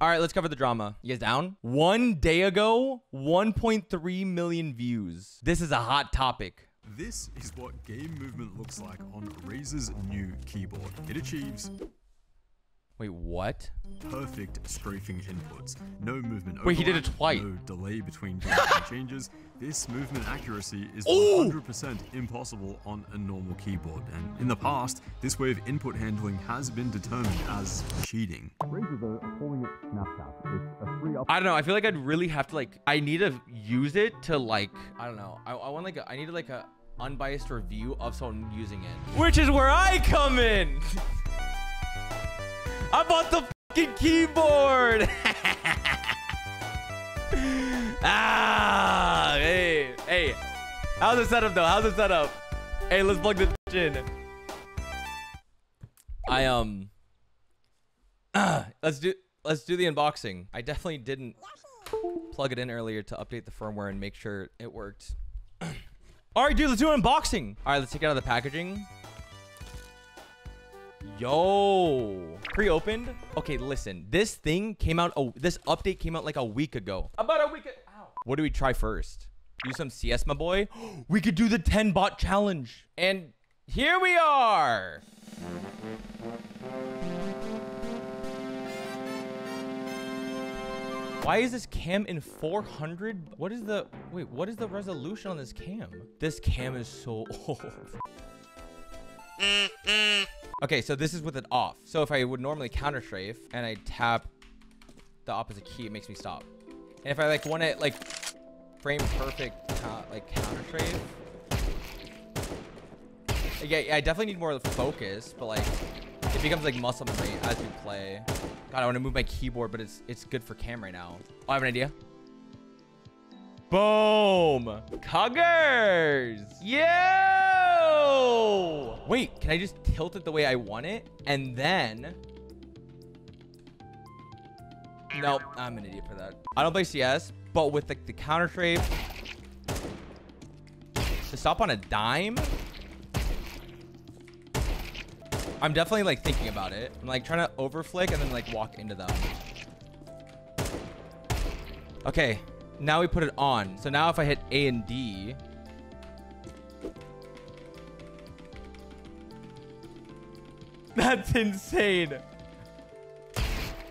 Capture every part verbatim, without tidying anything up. All right, let's cover the drama. You guys down? One day ago, one point three million views. This is a hot topic. This is what game movement looks like on Razer's new keyboard. It achieves... Wait, what? Perfect strafing inputs. No movement overlap. Wait, he did it twice. No delay between changes. This movement accuracy is Ooh! one hundred percent impossible on a normal keyboard. And in the past, this way of input handling has been determined as cheating. Razer, though, are calling it Snapchat. It's a free up. I don't know. I feel like I'd really have to, like, I need to use it to, like, I don't know. I, I want, like, a, I need, like, a unbiased review of someone using it. Which is where I come in. I bought the fucking keyboard. ah, hey, hey. How's the setup though? How's the setup? Hey, let's plug this in. I um. Uh, let's do let's do the unboxing. I definitely didn't plug it in earlier to update the firmware and make sure it worked. All right, dude, let's do an unboxing. All right, let's take it out of the packaging. Yo, pre-opened. Okay, listen, this thing came out, oh, this update came out like a week ago. About a week ago. What do we try first? Do some C S, my boy. We could do the ten bot challenge. And here we are. Why is this cam in four hundred? What is the, wait, what is the resolution on this cam? This cam is so old. Okay, so this is with it off. So if I would normally counter strafe and I tap the opposite key, it makes me stop. And if I like want it like frame perfect, uh, like counter strafe. Yeah, yeah, I definitely need more focus, but like it becomes like muscle memory as we play. God, I want to move my keyboard, but it's it's good for cam right now. Oh, I have an idea. Boom! Cuggers! Yo! Wait, can I just tilt it the way I want it? And then... Nope, I'm an idiot for that. I don't play C S, but with the, the counter strafe... To stop on a dime? I'm definitely like thinking about it. I'm like trying to over flick and then like walk into them. Okay. Now we put it on. So now if I hit A and D. That's insane.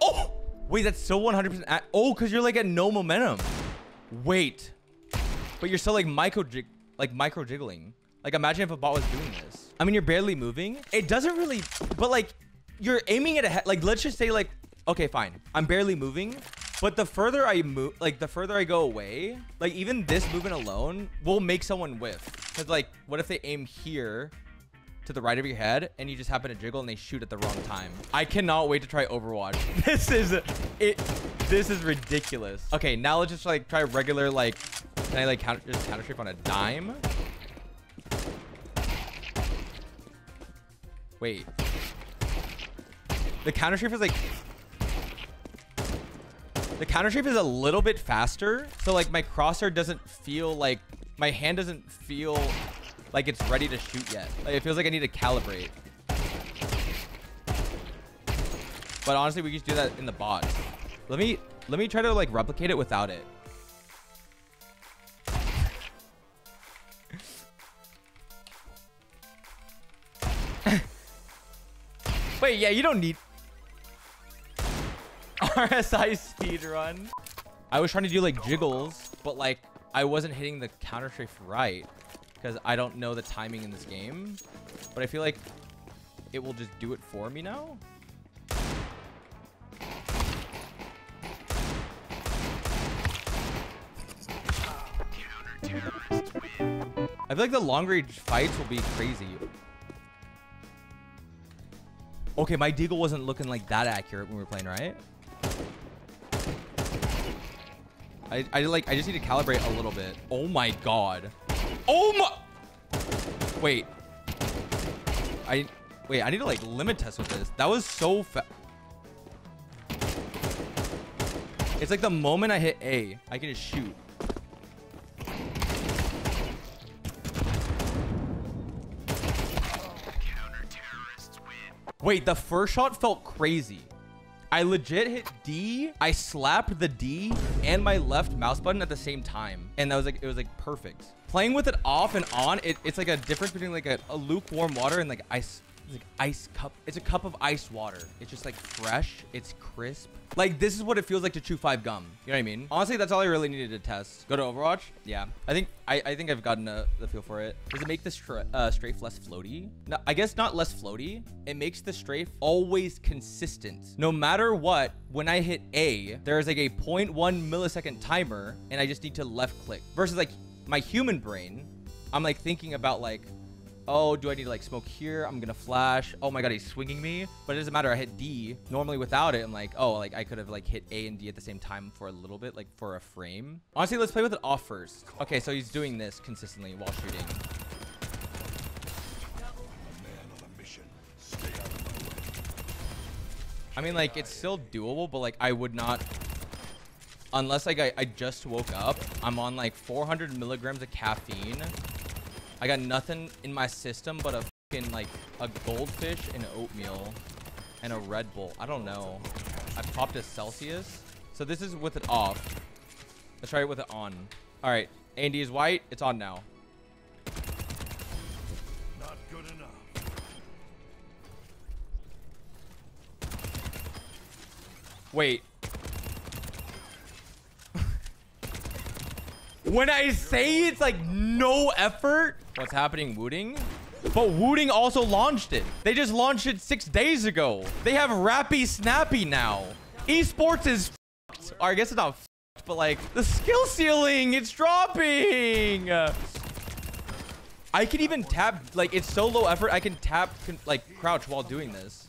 Oh, wait, that's so one hundred percent. Oh, because you're like at no momentum. Wait, but you're still like micro, like micro jiggling. Like imagine if a bot was doing this. I mean, you're barely moving. It doesn't really, but like you're aiming at a head. Like, let's just say like, okay, fine. I'm barely moving. But the further I move, like the further I go away, like even this movement alone will make someone whiff. Cause like, what if they aim here to the right of your head and you just happen to jiggle and they shoot at the wrong time? I cannot wait to try Overwatch. This is it. This is ridiculous. Okay, now let's just like try regular, like, can I like counter, just counter strike on a dime? Wait, the counter strike is like, the counter shape is a little bit faster. So like my crosshair doesn't feel like, my hand doesn't feel like it's ready to shoot yet. Like, it feels like I need to calibrate. But honestly, we could do that in the bot. Let me, let me try to like replicate it without it. Wait, yeah, you don't need... R S I speedrun. I was trying to do like jiggles, but like I wasn't hitting the counter strafe right because I don't know the timing in this game, but I feel like it will just do it for me now. I feel like the long range fights will be crazy. Okay, my deagle wasn't looking like that accurate when we were playing, right? I, I like I just need to calibrate a little bit. Oh my god. Oh my. Wait. I wait. I need to like limit test with this. That was so fast. It's like the moment I hit A, I can just shoot. Wait, the first shot felt crazy. I legit hit D. I slapped the D and my left mouse button at the same time. And that was like, it was like perfect. Playing with it off and on, it, it's like a difference between like a, a lukewarm water and like ice. It's like ice cup. It's a cup of ice water. It's just like fresh. It's crisp. Like this is what it feels like to chew five gum. You know what I mean? Honestly, that's all I really needed to test. Go to Overwatch. Yeah, I think I, I think I've gotten a, the feel for it. Does it make the stra uh, strafe less floaty? No, I guess not less floaty. It makes the strafe always consistent. No matter what, when I hit A, there is like a zero point one millisecond timer, and I just need to left click. Versus like my human brain, I'm like thinking about like, oh, do I need to like smoke here? I'm gonna flash. Oh my god, he's swinging me. But it doesn't matter. I hit D. Normally without it, I'm like, oh, like I could have like hit A and D at the same time for a little bit, like for a frame. Honestly, let's play with it off first. Okay, so he's doing this consistently while shooting. I mean, like it's still doable, but like I would not, unless like I, I just woke up. I'm on like four hundred milligrams of caffeine. I got nothing in my system but a fucking like a goldfish and oatmeal and a Red Bull. I don't know. I popped a Celsius. So this is with it off. Let's try it with it on. All right. Andy is white. It's on now. Not good enough. Wait. When I say it's like no effort, what's happening, Wooting? But Wooting also launched it. They just launched it six days ago. They have Rappy Snappy now. Esports is f***ed. Or I guess it's not f***ed, but like the skill ceiling, it's dropping. I can even tap, like it's so low effort. I can tap, like crouch while doing this.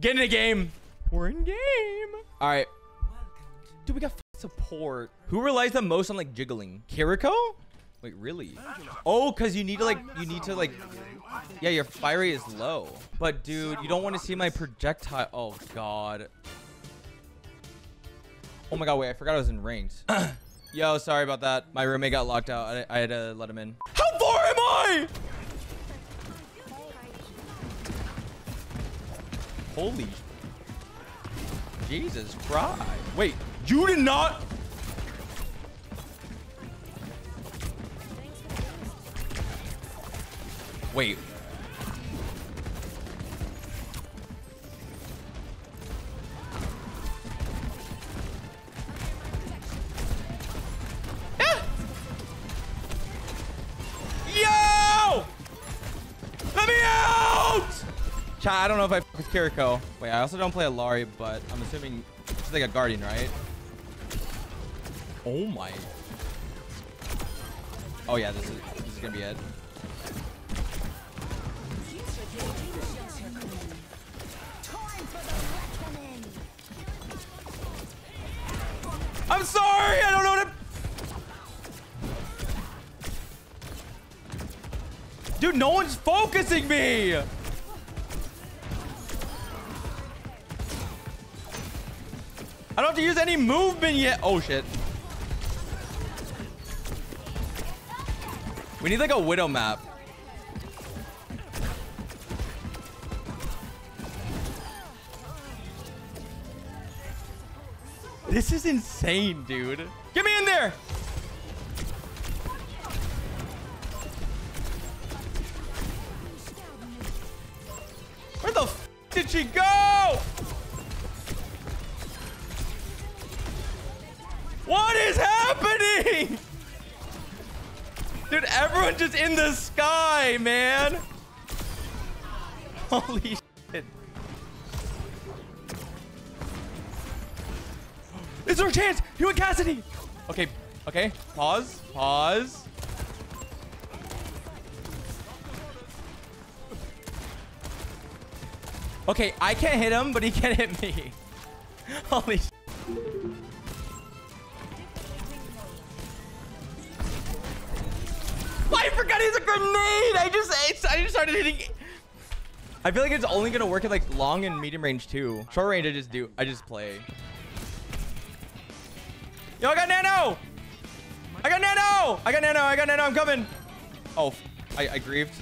Get in the game. We're in game. All right. Dude, we got support. Who relies the most on like jiggling? Kiriko? Wait, really? Oh, because you need to like, you need to like, yeah, your fire rate is low. But dude, you don't want to see my projectile. Oh, God. Oh my God, wait, I forgot I was in ranked. Yo, sorry about that. My roommate got locked out. I, I had to let him in. How far am I? Holy Jesus Christ. Wait, you did not. Wait. Ah! Yo! Let me out! Chat, I don't know if I with Kiriko. Wait, I also don't play Alari, but I'm assuming she's like a guardian, right? Oh my. Oh yeah, this is, this is gonna be it. I'm sorry, I don't know what to. Dude, no one's focusing me. I don't have to use any movement yet. Oh, shit. We need like a widow map. This is insane, dude. Get me in there. Where the f did she go? What is happening? Dude, everyone just in the sky, man. Holy shit. It's our chance. You and Cassidy. Okay. Okay. Pause. Pause. Okay. I can't hit him, but he can't hit me. Holy shit. I forgot he's a grenade. I just, I just started hitting. I feel like it's only gonna work at like long and medium range too. Short range, I just do. I just play. Yo, I got nano. I got nano! I got nano! I got nano! I'm coming! Oh, I, I grieved.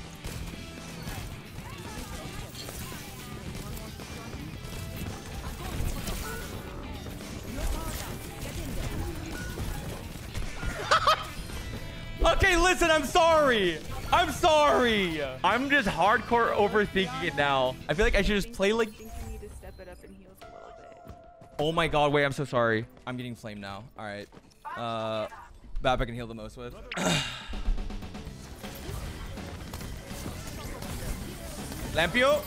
Okay, listen, I'm sorry. I'm sorry. I'm just hardcore overthinking it now. I feel like I should just play like... Oh my god, wait, I'm so sorry. I'm getting flamed now. All right. Uh, Bap I can heal the most with. Lampio.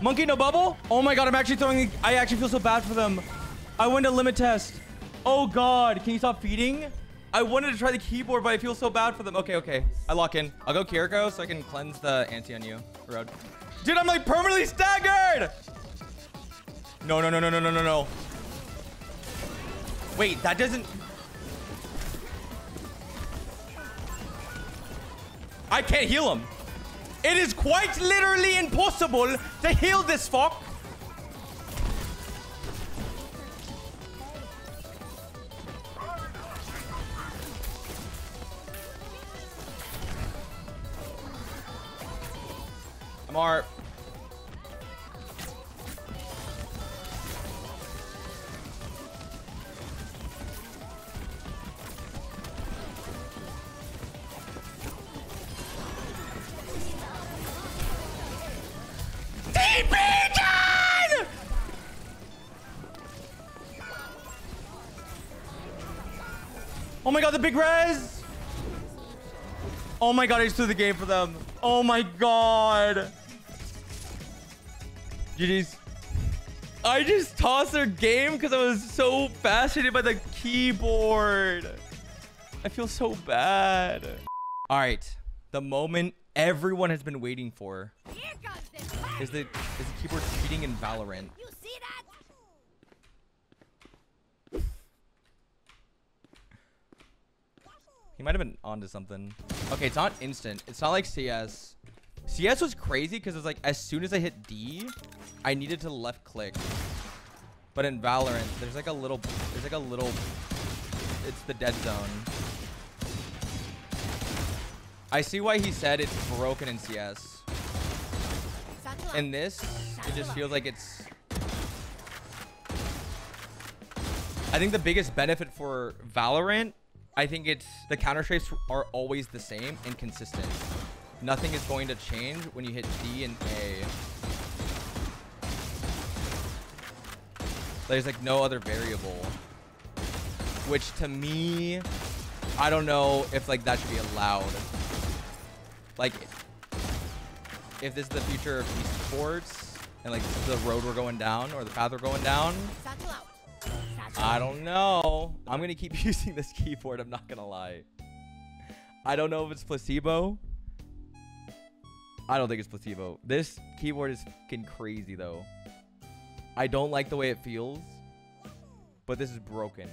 Monkey no bubble? Oh my god, I'm actually throwing... I actually feel so bad for them. I went to limit test. Oh god, can you stop feeding? I wanted to try the keyboard, but I feel so bad for them. Okay, okay. I lock in. I'll go Kiriko so I can cleanse the anti on you. Road. Dude, I'm like permanently staggered! No, no, no, no, no, no, no, no. Wait, that doesn't... I can't heal him. It is quite literally impossible to heal this fuck. I'm R. Oh my god, the big res! Oh my god, I just threw the game for them. Oh my god. G G's. I just tossed their game because I was so fascinated by the keyboard. I feel so bad. All right, the moment everyone has been waiting for is the, is the keyboard cheating in Valorant. You see that? He might have been onto something. Okay, it's not instant. It's not like C S. C S was crazy because it was like as soon as I hit D, I needed to left click. But in Valorant, there's like a little, there's like a little, it's the dead zone. I see why he said it's broken in C S. In this, it just feels like it's... I think the biggest benefit for Valorant, I think it's the counter strafes are always the same and consistent. Nothing is going to change when you hit D and A. There's like no other variable, which to me, I don't know if like that should be allowed. Like if this is the future of esports and like the road we're going down or the path we're going down, I don't know. I'm gonna keep using this keyboard, I'm not gonna lie. I don't know if it's placebo. I don't think it's placebo. This keyboard is fucking crazy though. I don't like the way it feels, but this is broken.